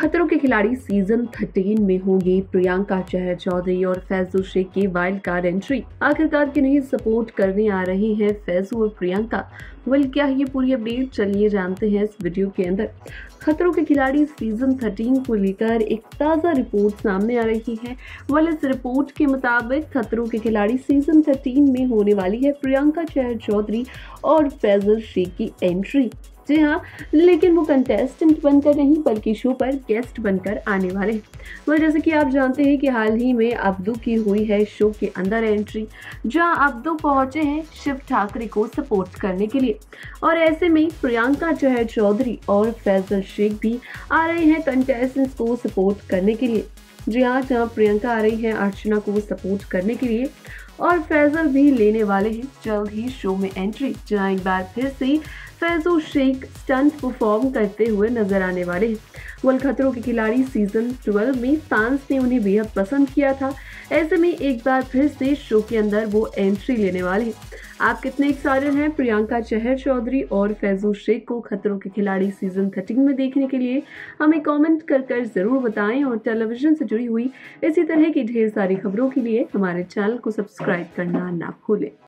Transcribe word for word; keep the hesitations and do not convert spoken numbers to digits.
खतरों के खिलाड़ी सीजन थर्टीन में होगी प्रियंका चहर चौधरी और फैजू शेख की वाइल्ड कार्ड एंट्री। आखिरकार किन्हीं सपोर्ट करने आ रही हैं फैजू और प्रियंका? वेल क्या ये पूरी अपडेट, चलिए जानते हैं इस वीडियो के अंदर। खतरों के खिलाड़ी सीजन थर्टीन को लेकर एक ताज़ा रिपोर्ट सामने आ रही है। वेल इस रिपोर्ट के मुताबिक खतरों के खिलाड़ी सीजन थर्टीन में होने वाली है प्रियंका चहर चौधरी और फैजू शेख की एंट्री। जी हाँ, लेकिन वो कंटेस्टेंट बनकर नहीं बल्कि शो पर गेस्ट बनकर आने वाले हैं। तो जैसे कि आप जानते हैं कि हाल ही में अब्दू की हुई है शो के अंदर एंट्री, जहां अब्दू पहुंचे हैं शिव ठाकरे को सपोर्ट करने के लिए। और ऐसे में प्रियंका चहर चौधरी और फैजल शेख भी आ रहे हैं कंटेस्टेंट्स को सपोर्ट करने के लिए। जी हाँ, जहाँ प्रियंका आ रही है अर्चना को सपोर्ट करने के लिए और फैजल भी लेने वाले हैं जल्द ही शो में एंट्री, जहाँ एक बार फिर से फैजू शेख स्टंट परफॉर्म करते हुए नजर आने वाले हैं। वेल खतरों के खिलाड़ी सीजन ट्वेल्व में फैंस ने उन्हें बेहद पसंद किया था, ऐसे में एक बार फिर से शो के अंदर वो एंट्री लेने वाले हैं। आप कितने एक्साइटेड हैं प्रियंका चहर चौधरी और फैजू शेख को खतरों के खिलाड़ी सीजन थर्टीन में देखने के लिए, हमें कमेंट कर कर जरूर बताएं। और टेलीविजन से जुड़ी हुई इसी तरह की ढेर सारी खबरों के लिए हमारे चैनल को सब्सक्राइब करना ना भूलें।